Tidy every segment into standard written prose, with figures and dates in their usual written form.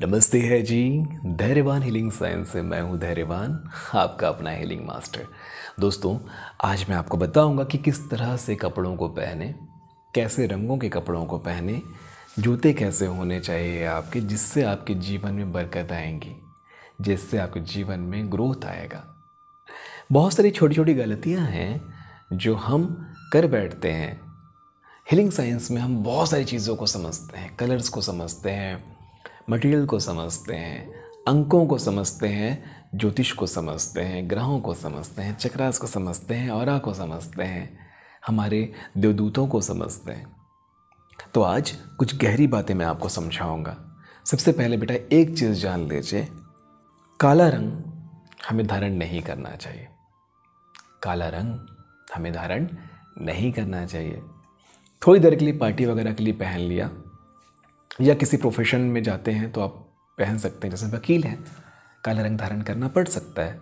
नमस्ते है जी, धैर्यवान हीलिंग साइंस से मैं हूं धैर्यवान, आपका अपना हीलिंग मास्टर। दोस्तों, आज मैं आपको बताऊंगा कि किस तरह से कपड़ों को पहने, कैसे रंगों के कपड़ों को पहने, जूते कैसे होने चाहिए आपके, जिससे आपके जीवन में बरकत आएंगी, जिससे आपके जीवन में ग्रोथ आएगा। बहुत सारी छोटी छोटी गलतियाँ हैं जो हम कर बैठते हैं। हीलिंग साइंस में हम बहुत सारी चीज़ों को समझते हैं, कलर्स को समझते हैं, मटेरियल को समझते हैं, अंकों को समझते हैं, ज्योतिष को समझते हैं, ग्रहों को समझते हैं, चक्रास को समझते हैं, औरा को समझते हैं, हमारे देवदूतों को समझते हैं। तो आज कुछ गहरी बातें मैं आपको समझाऊंगा। सबसे पहले बेटा एक चीज़ जान लीजिए, काला रंग हमें धारण नहीं करना चाहिए। काला रंग हमें धारण नहीं करना चाहिए। थोड़ी देर के लिए पार्टी वगैरह के लिए पहन लिया, या किसी प्रोफेशन में जाते हैं तो आप पहन सकते हैं। जैसे वकील हैं, काला रंग धारण करना पड़ सकता है।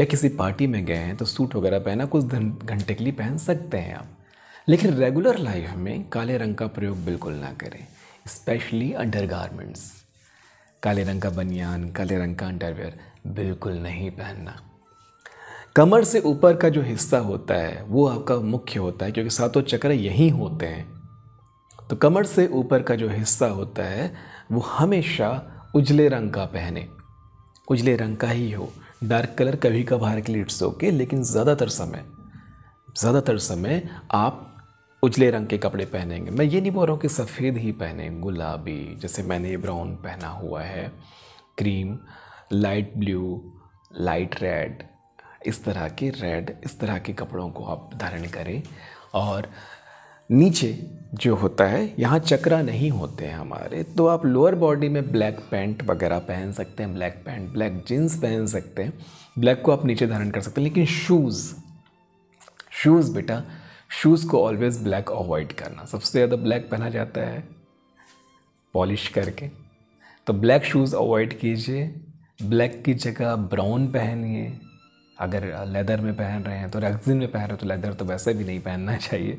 या किसी पार्टी में गए हैं तो सूट वगैरह पहना, कुछ घंटे के लिए पहन सकते हैं आप। लेकिन रेगुलर लाइफ में काले रंग का प्रयोग बिल्कुल ना करें, स्पेशली अंडरगारमेंट्स। काले रंग का बनियान, काले रंग का अंडरवेयर बिल्कुल नहीं पहनना। कमर से ऊपर का जो हिस्सा होता है वो आपका मुख्य होता है, क्योंकि सातों चक्र यहीं होते हैं। तो कमर से ऊपर का जो हिस्सा होता है वो हमेशा उजले रंग का पहने, उजले रंग का ही हो। डार्क कलर कभी कभार के लिए इट्स ओके, लेकिन ज़्यादातर समय आप उजले रंग के कपड़े पहनेंगे। मैं ये नहीं बोल रहा हूँ कि सफ़ेद ही पहने, गुलाबी, जैसे मैंने ये ब्राउन पहना हुआ है, cream, light blue, light red, इस तरह के कपड़ों को आप धारण करें। और नीचे जो होता है, यहाँ चक्रा नहीं होते हैं हमारे, तो आप लोअर बॉडी में ब्लैक पैंट वगैरह पहन सकते हैं, ब्लैक पैंट, ब्लैक जीन्स पहन सकते हैं। ब्लैक को आप नीचे धारण कर सकते हैं। लेकिन शूज़ बेटा, शूज़ को ऑलवेज़ ब्लैक अवॉइड करना। सबसे ज़्यादा ब्लैक पहना जाता है पॉलिश करके, तो ब्लैक शूज़ अवॉइड कीजिए। ब्लैक की जगह ब्राउन पहनिए। अगर लेदर में पहन रहे हैं तो रेक्सिन में पहन रहे हैं, तो लेदर तो वैसे भी नहीं पहनना चाहिए।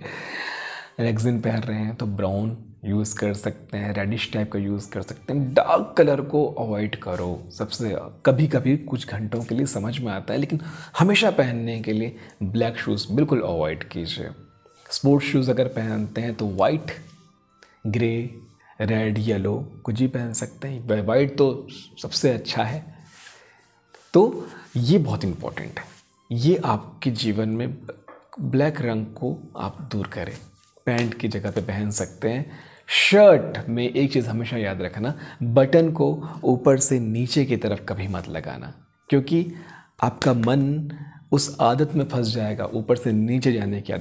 रेक्सिन पहन रहे हैं तो ब्राउन यूज़ कर सकते हैं, रेडिश टाइप का यूज़ कर सकते हैं। डार्क कलर को अवॉइड करो। सबसे कभी कभी कुछ घंटों के लिए समझ में आता है, लेकिन हमेशा पहनने के लिए ब्लैक शूज़ बिल्कुल अवॉइड कीजिए। स्पोर्ट्स शूज़ अगर पहनते हैं तो वाइट, ग्रे, रेड, येलो कुछ ही पहन सकते हैं। वाइट तो सबसे अच्छा है। तो ये बहुत इम्पोर्टेंट है, ये आपके जीवन में ब्लैक रंग को आप दूर करें। पैंट की जगह पे पहन सकते हैं। शर्ट में एक चीज़ हमेशा याद रखना, बटन को ऊपर से नीचे की तरफ कभी मत लगाना, क्योंकि आपका मन उस आदत में फंस जाएगा, ऊपर से नीचे जाने की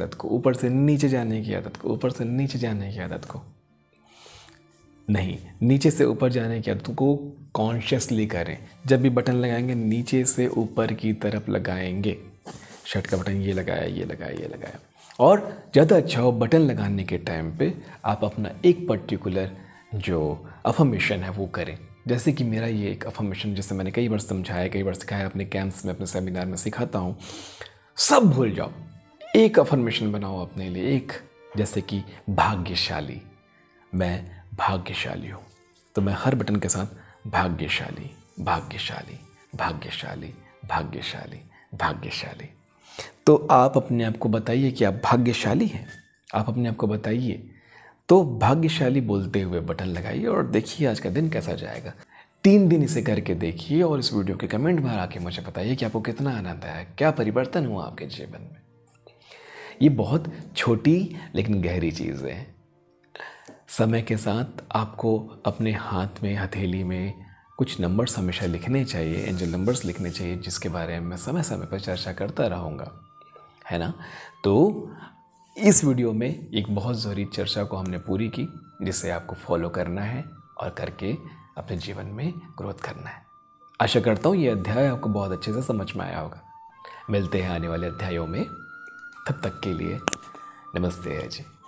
आदत को। नहीं, नीचे से ऊपर जाने की आदत को कॉन्शियसली करें। जब भी बटन लगाएंगे नीचे से ऊपर की तरफ लगाएंगे। शर्ट का बटन ये लगाया। और ज़्यादा अच्छा हो बटन लगाने के टाइम पे आप अपना एक पर्टिकुलर जो अफर्मेशन है वो करें। जैसे कि मेरा ये एक अफर्मेशन, जिसे मैंने कई बार समझाया, कई बार सिखाया, अपने कैंप्स में, अपने सेमिनार में सिखाता हूँ। सब भूल जाओ, एक अफर्मेशन बनाओ अपने लिए एक, जैसे कि भाग्यशाली, मैं भाग्यशाली हूँ। तो मैं हर बटन के साथ भाग्यशाली, भाग्यशाली, भाग्यशाली, भाग्यशाली, भाग्यशाली। तो आप अपने आप को बताइए कि आप भाग्यशाली हैं। आप अपने आप को बताइए, तो भाग्यशाली बोलते हुए बटन लगाइए और देखिए आज का दिन कैसा जाएगा। 3 दिन इसे करके देखिए और इस वीडियो के कमेंट में आके मुझे बताइए कि आपको कितना आनंद आया, क्या परिवर्तन हुआ आपके जीवन में। ये बहुत छोटी लेकिन गहरी चीज़ें हैं। समय के साथ आपको अपने हाथ में, हथेली में कुछ नंबर्स हमेशा लिखने चाहिए, एंजल नंबर्स लिखने चाहिए, जिसके बारे में मैं समय समय पर चर्चा करता रहूँगा, है ना। तो इस वीडियो में एक बहुत ज़रूरी चर्चा को हमने पूरी की, जिसे आपको फॉलो करना है और करके अपने जीवन में ग्रोथ करना है। आशा करता हूँ ये अध्याय आपको बहुत अच्छे से समझ में आया होगा। मिलते हैं आने वाले अध्यायों में, तब तक के लिए नमस्ते जी।